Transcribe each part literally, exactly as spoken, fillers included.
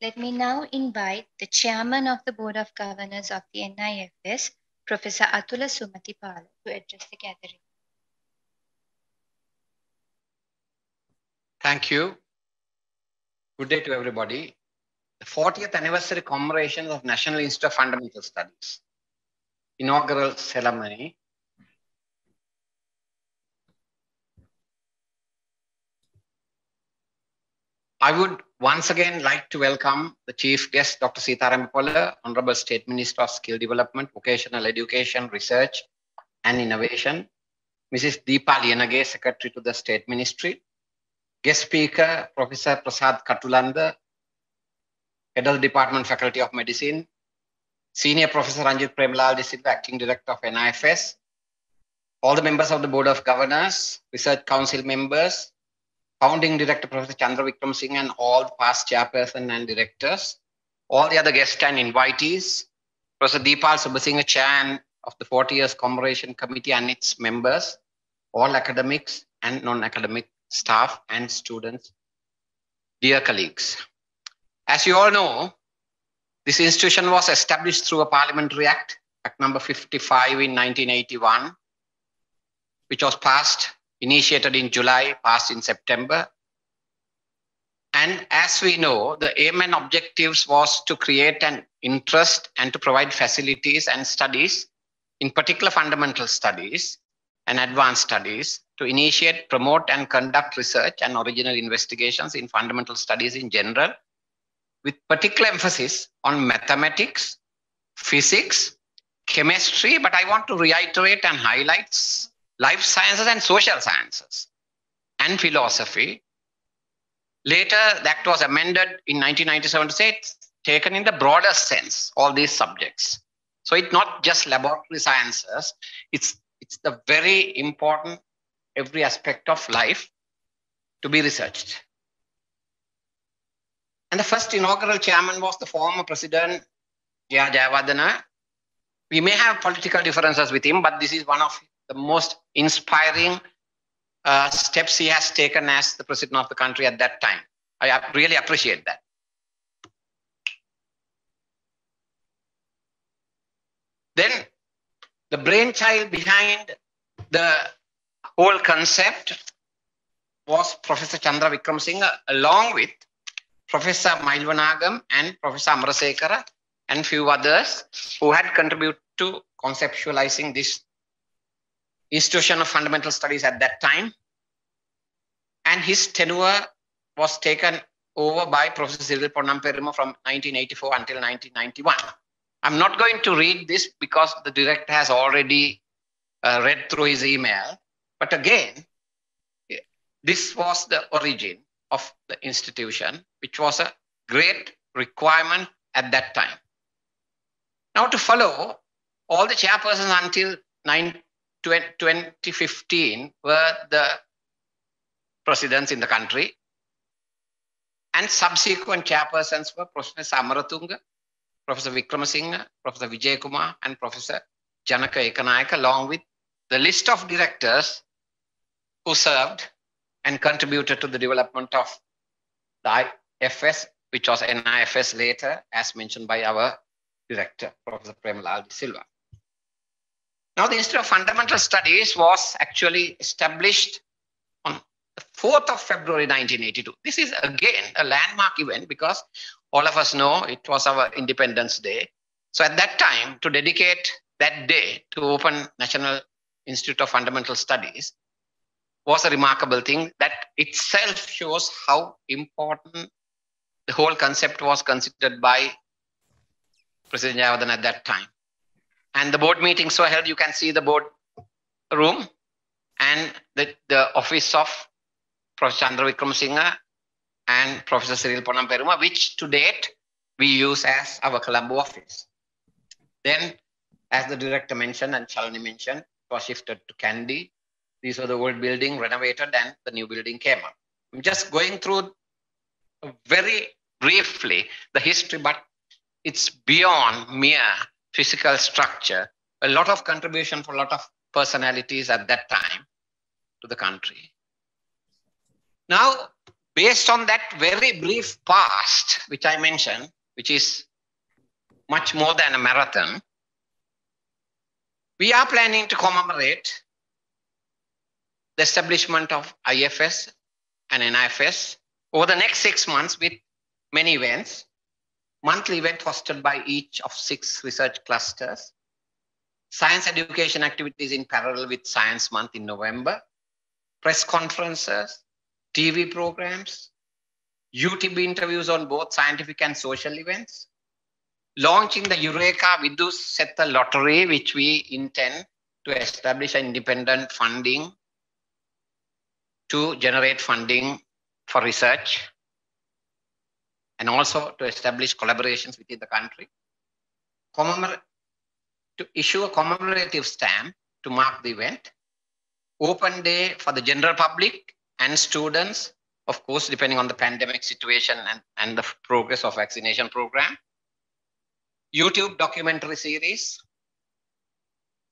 Let me now invite the chairman of the Board of Governors of the N I F S, Professor Atula Sumathipala, to address the gathering. Thank you. Good day to everybody. The fortieth anniversary commemoration of National Institute of Fundamental Studies inaugural ceremony. I would once again like to welcome the chief guest, Doctor Seetha Arambepola, Honorable State Minister of Skill Development, Vocational Education, Research and Innovation, Missus Deepali Yenage, Secretary to the State Ministry, guest speaker, Professor Prasad Katulanda, Federal Department, Faculty of Medicine, Senior Professor Ranjit Premalal, Acting Director of N I F S, all the members of the Board of Governors, Research Council members, Founding Director Professor Chandra Vikram Singh and all past chairperson and directors, all the other guests and invitees, Professor Deepal Subasinghe, Chair of the forty years Commemoration Committee and its members, all academics and non-academic staff and students, dear colleagues. As you all know, this institution was established through a Parliamentary Act, Act number fifty-five in nineteen eighty-one, which was passed initiated in July, passed in September. And as we know, the aim and objectives was to create an interest and to provide facilities and studies, in particular fundamental studies and advanced studies, to initiate, promote, and conduct research and original investigations in fundamental studies in general, with particular emphasis on mathematics, physics, chemistry, but I want to reiterate and highlight life sciences and social sciences, and philosophy. Later, the act was amended in nineteen ninety-seven to say it's taken in the broader sense, all these subjects. So it's not just laboratory sciences, it's, it's the very important, every aspect of life to be researched. And the first inaugural chairman was the former president, Jayewardene. We may have political differences with him, but this is one of the most inspiring uh, steps he has taken as the president of the country at that time. I really appreciate that. Then the brainchild behind the whole concept was Professor Chandra Vikram Singh, along with Professor Mailvanagam and Professor Amrasekara and few others who had contributed to conceptualizing this Institution of Fundamental Studies at that time, and his tenure was taken over by Professor Cyril Vijay Sundar from nineteen eighty-four until nineteen ninety-one. I'm not going to read this because the director has already uh, read through his email, but again, this was the origin of the institution, which was a great requirement at that time. Now to follow, all the chairpersons until twenty fifteen were the presidents in the country, and subsequent chairpersons were Professor Samaratunga, Professor Wickramasinghe, Professor Vijay Kumar, and Professor Janaka Ekanayaka, along with the list of directors who served and contributed to the development of the I F S, which was N I F S later, as mentioned by our director, Professor Premalal Silva. Now, the Institute of Fundamental Studies was actually established on the fourth of February nineteen eighty-two. This is again a landmark event because all of us know it was our Independence Day. So at that time, to dedicate that day to open National Institute of Fundamental Studies was a remarkable thing that itself shows how important the whole concept was considered by President Jayewardene at that time. And the board meetings were held. You can see the board room and the, the office of Professor Chandra Wickramasinghe and Professor Cyril Vijay Sundar, which to date we use as our Colombo office. Then, as the director mentioned and Shalini mentioned, it was shifted to Kandy. These were the old building renovated and the new building came up. I'm just going through very briefly the history, but it's beyond mere physical structure, a lot of contribution for a lot of personalities at that time to the country. Now, Based on that very brief past, which I mentioned, which is much more than a marathon, we are planning to commemorate the establishment of I F S and N I F S over the next six months with many events, monthly event hosted by each of six research clusters, science education activities in parallel with Science Month in November, press conferences, T V programs, U T B interviews on both scientific and social events, launching the Eureka Vidus Setha Lottery, which we intend to establish an independent funding to generate funding for research and also to establish collaborations within the country, Commemor- to issue a commemorative stamp to mark the event, open day for the general public and students, of course, depending on the pandemic situation and, and the progress of vaccination program, YouTube documentary series,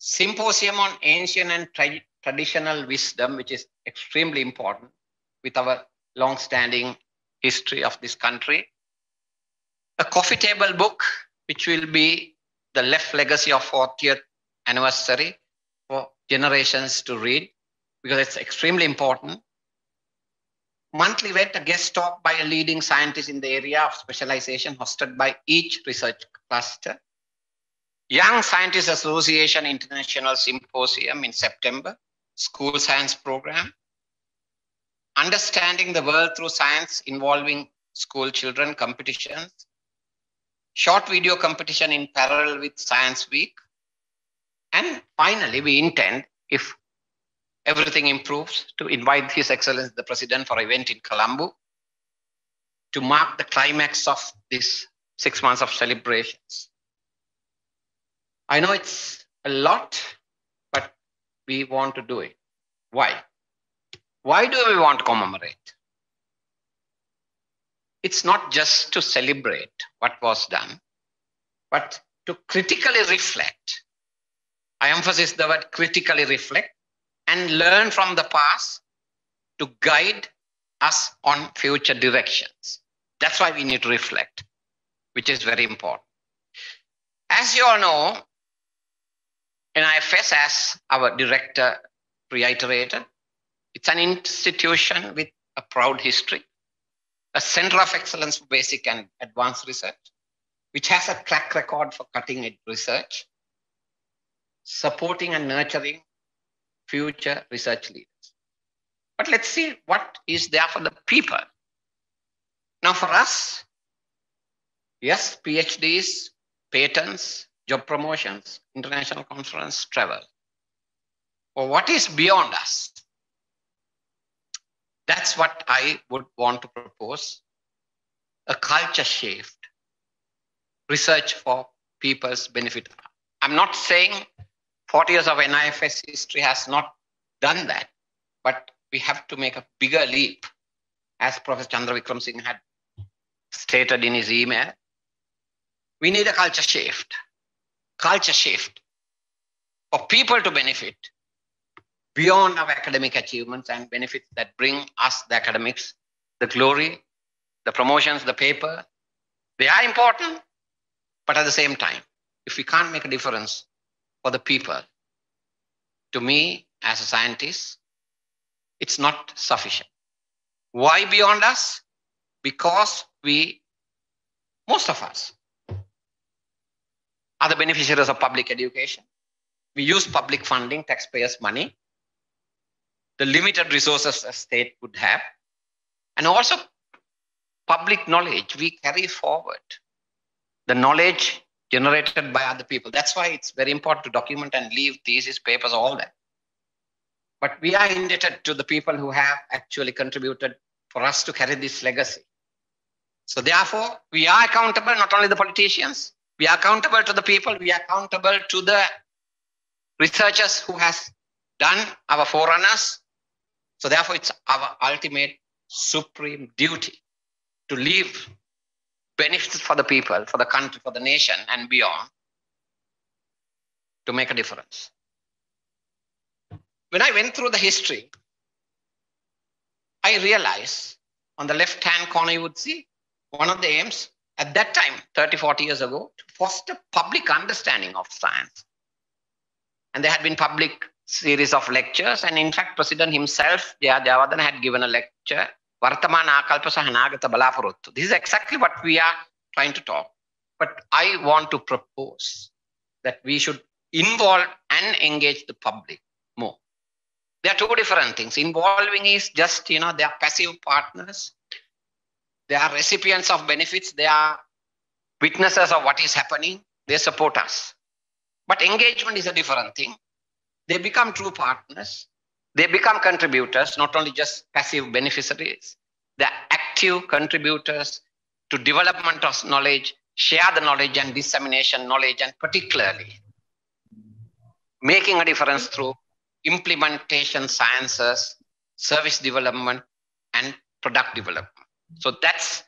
symposium on ancient and tra traditional wisdom, which is extremely important with our long-standing history of this country, a coffee table book, which will be the left legacy of fortieth anniversary for generations to read, because it's extremely important. Monthly event, a guest talk by a leading scientist in the area of specialization hosted by each research cluster. Young Scientists Association International Symposium in September, School Science Program. Understanding the World Through Science involving school children competitions. Short video competition in parallel with Science Week. And finally, we intend, if everything improves, to invite His Excellency the President for an event in Colombo to mark the climax of this six months of celebrations. I know it's a lot, but we want to do it. Why? Why do we want to commemorate? It's not just to celebrate what was done, but to critically reflect. I emphasize the word critically reflect, and learn from the past to guide us on future directions. That's why we need to reflect, which is very important. As you all know, N I F S, as our director reiterated, it's an institution with a proud history, a center of excellence for basic and advanced research, which has a track record for cutting-edge research, supporting and nurturing future research leaders. But let's see what is there for the people. Now for us, yes, PhDs, patents, job promotions, international conference, travel. Or what is beyond us? That's what I would want to propose. A culture shift, research for people's benefit. I'm not saying forty years of N I F S history has not done that, but we have to make a bigger leap, as Professor Chandra Vikram Singh had stated in his email. We need a culture shift, culture shift for people to benefit beyond our academic achievements and benefits that bring us the academics, the glory, the promotions, the paper. They are important, but at the same time, if we can't make a difference for the people, to me, as a scientist, it's not sufficient. Why beyond us? Because we, most of us, are the beneficiaries of public education. We use public funding, taxpayers' money, the limited resources a state would have, and also public knowledge. We carry forward the knowledge generated by other people. That's why it's very important to document and leave thesis papers, all that. But we are indebted to the people who have actually contributed for us to carry this legacy. So therefore, we are accountable, not only the politicians, we are accountable to the people, we are accountable to the researchers who has done our forerunners. So therefore, it's our ultimate supreme duty to leave benefits for the people, for the country, for the nation, and beyond, to make a difference. When I went through the history, I realized On the left hand corner, you would see one of the aims at that time, thirty, forty years ago, to foster public understanding of science. And there had been public series of lectures. And in fact, President himself, Jayewardene, had given a lecture, Vartamana Akalpa Saha Nagata Balapuruttu. This is exactly what we are trying to talk. But I want to propose that we should involve and engage the public more. There are two different things. Involving is just, you know, they are passive partners. They are recipients of benefits. They are witnesses of what is happening. They support us. But engagement is a different thing. They become true partners. They become contributors, not only just passive beneficiaries. They are active contributors to development of knowledge, share the knowledge and dissemination knowledge, and particularly making a difference through implementation sciences, service development, and product development. So that's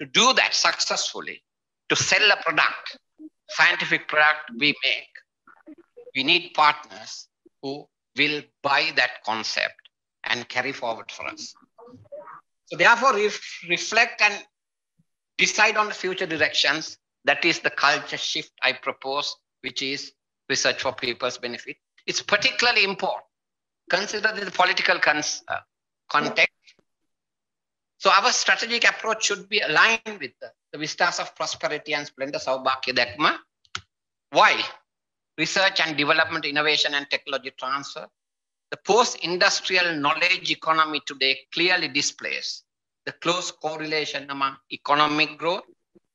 to do that successfully, to sell a product, scientific product we make, we need partners who will buy that concept and carry forward for us. So therefore, if reflect and decide on the future directions, that is the culture shift I propose, which is research for people's benefit. It's particularly important. Consider the political cons uh, context. So our strategic approach should be aligned with the, the vistas of prosperity and splendor, Saubhagya Dakma. Why? Research and development, innovation and technology transfer. The post-industrial knowledge economy today clearly displays the close correlation among economic growth,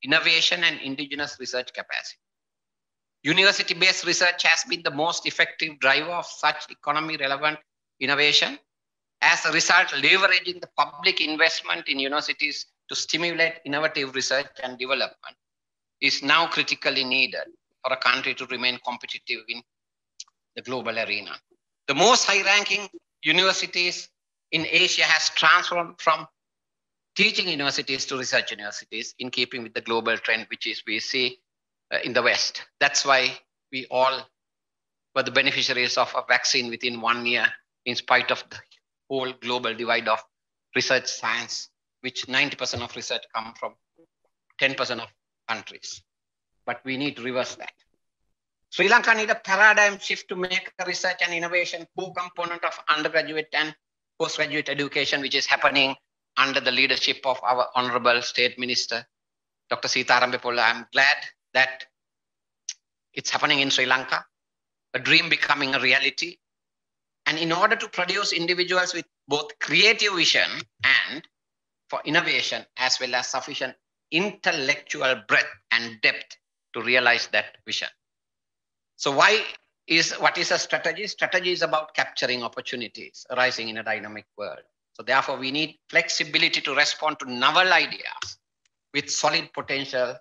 innovation, and indigenous research capacity. University-based research has been the most effective driver of such economy-relevant innovation. As a result, leveraging the public investment in universities to stimulate innovative research and development is now critically needed for a country to remain competitive in the global arena. The most high-ranking universities in Asia has transformed from teaching universities to research universities in keeping with the global trend, which is we see uh, in the West. That's why we all were the beneficiaries of a vaccine within one year, in spite of the whole global divide of research science, which ninety percent of research comes from ten percent of countries. But we need to reverse that. Sri Lanka needs a paradigm shift to make research and innovation core component of undergraduate and postgraduate education, which is happening under the leadership of our Honorable State Minister, Doctor Seetha Arambepola. I'm glad that it's happening in Sri Lanka, a dream becoming a reality. And in order to produce individuals with both creative vision and for innovation, as well as sufficient intellectual breadth and depth to realize that vision. So why is, what is a strategy? Strategy is about capturing opportunities arising in a dynamic world. So therefore, we need flexibility to respond to novel ideas with solid potential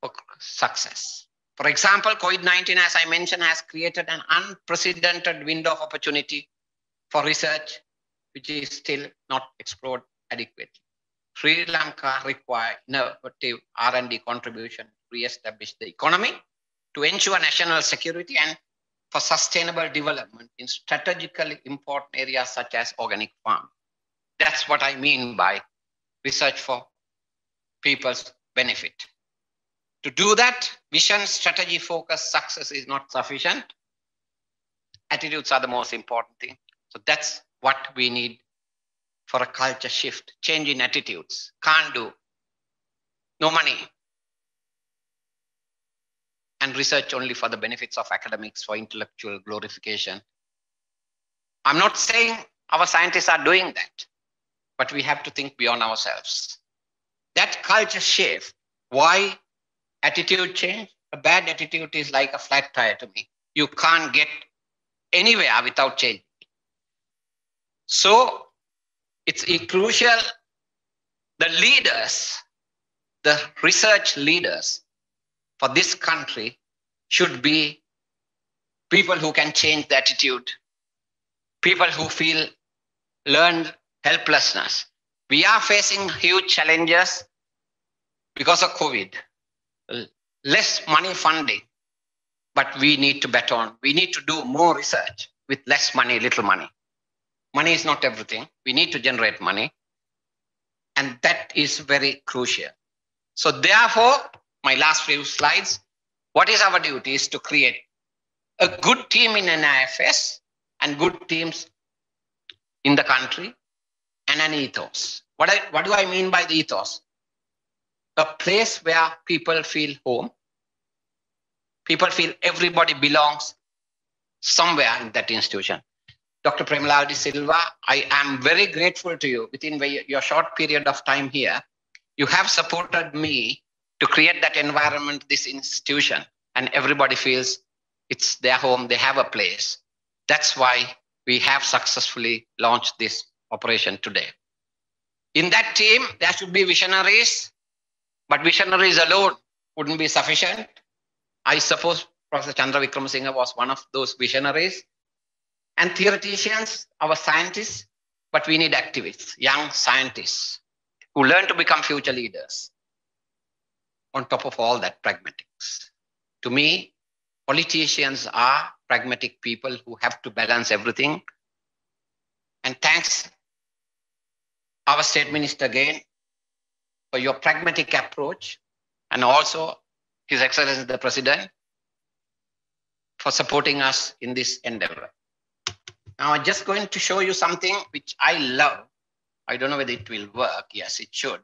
for success. For example, COVID nineteen, as I mentioned, has created an unprecedented window of opportunity for research, which is still not explored adequately. Sri Lanka requires innovative R and D contribution to re-establish the economy, to ensure national security, and for sustainable development in strategically important areas such as organic farming. That's what I mean by research for people's benefit. To do that, vision, strategy, focus, success is not sufficient. Attitudes are the most important thing. So that's what we need for a culture shift, change in attitudes. Can't do, no money. And research only for the benefits of academics, for intellectual glorification. I'm not saying our scientists are doing that, but we have to think beyond ourselves. That culture shift, why? Attitude change. A bad attitude is like a flat tire to me. You can't get anywhere without change. So it's crucial the leaders, the research leaders for this country should be people who can change the attitude, people who feel learned helplessness. We are facing huge challenges because of COVID. Less money funding, but we need to bet on. We need to do more research with less money, little money. Money is not everything. We need to generate money. And that is very crucial. So therefore, my last few slides, what is our duty is to create a good team in an I F S and good teams in the country and an ethos. What, I, what do I mean by the ethos? A place where people feel home. People feel everybody belongs somewhere in that institution. Doctor Premalal Silva, I am very grateful to you. Within your short period of time here, you have supported me to create that environment, this institution, and everybody feels it's their home, they have a place. That's why we have successfully launched this operation today. In that team, there should be visionaries, but visionaries alone wouldn't be sufficient. I suppose Professor Chandra Wickramasinghe was one of those visionaries. And theoreticians, our scientists, but we need activists, young scientists who learn to become future leaders. On top of all that, pragmatics. To me, politicians are pragmatic people who have to balance everything. And thanks, our state minister again, for your pragmatic approach, and also His Excellency the President for supporting us in this endeavor. Now, I'm just going to show you something which I love. I don't know whether it will work. Yes, it should.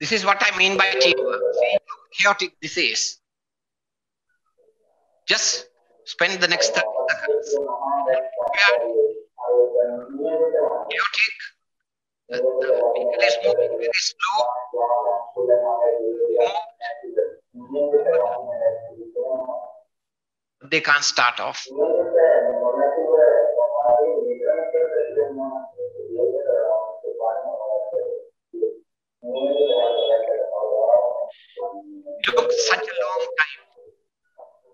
This is what I mean by teamwork. See how chaotic this is. Just spend the next thirty seconds. Chaotic. The, the vehicle is moving very slow. Moved. They can't start off. It took such a long time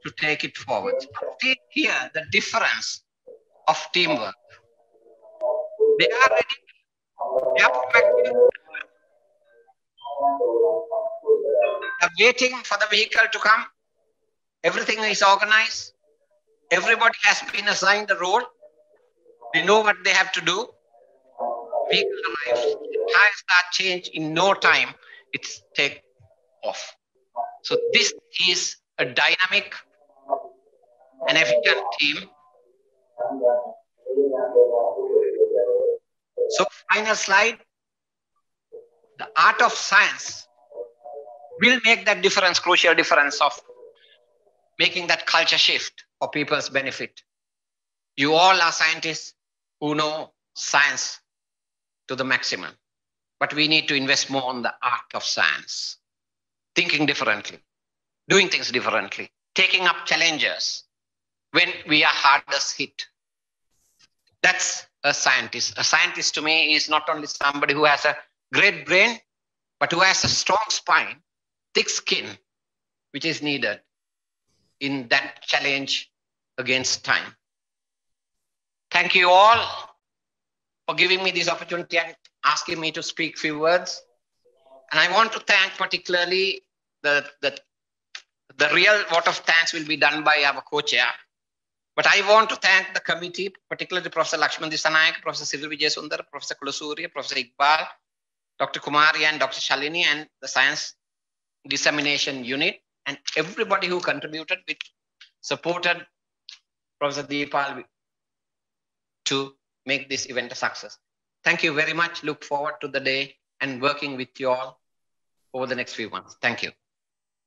to take it forward. See here the difference of teamwork. They are ready. They are protected. They are waiting for the vehicle to come. Everything is organized. Everybody has been assigned a role. They know what they have to do. Vehicle arrives. Tires are changed in no time. It's take off. So this is a dynamic and efficient team. So final slide. The art of science will make that difference, crucial difference of making that culture shift for people's benefit. You all are scientists who know science to the maximum, but we need to invest more on the art of science. Thinking differently, doing things differently, taking up challenges when we are hardest hit. That's a scientist. A scientist to me is not only somebody who has a great brain, but who has a strong spine, thick skin, which is needed in that challenge against time. Thank you all for giving me this opportunity and asking me to speak few words. And I want to thank particularly the, the, the real vote of thanks will be done by our co-chair. But I want to thank the committee, particularly Professor Lakshman Dissanayake, Professor Cyril Vijay Sundar, Professor Kulasuri, Professor Iqbal, Doctor Kumari and Doctor Shalini and the Science Dissemination Unit and everybody who contributed with supported Professor Deepal to make this event a success. Thank you very much. Look forward to the day and working with you all over the next few months. Thank you.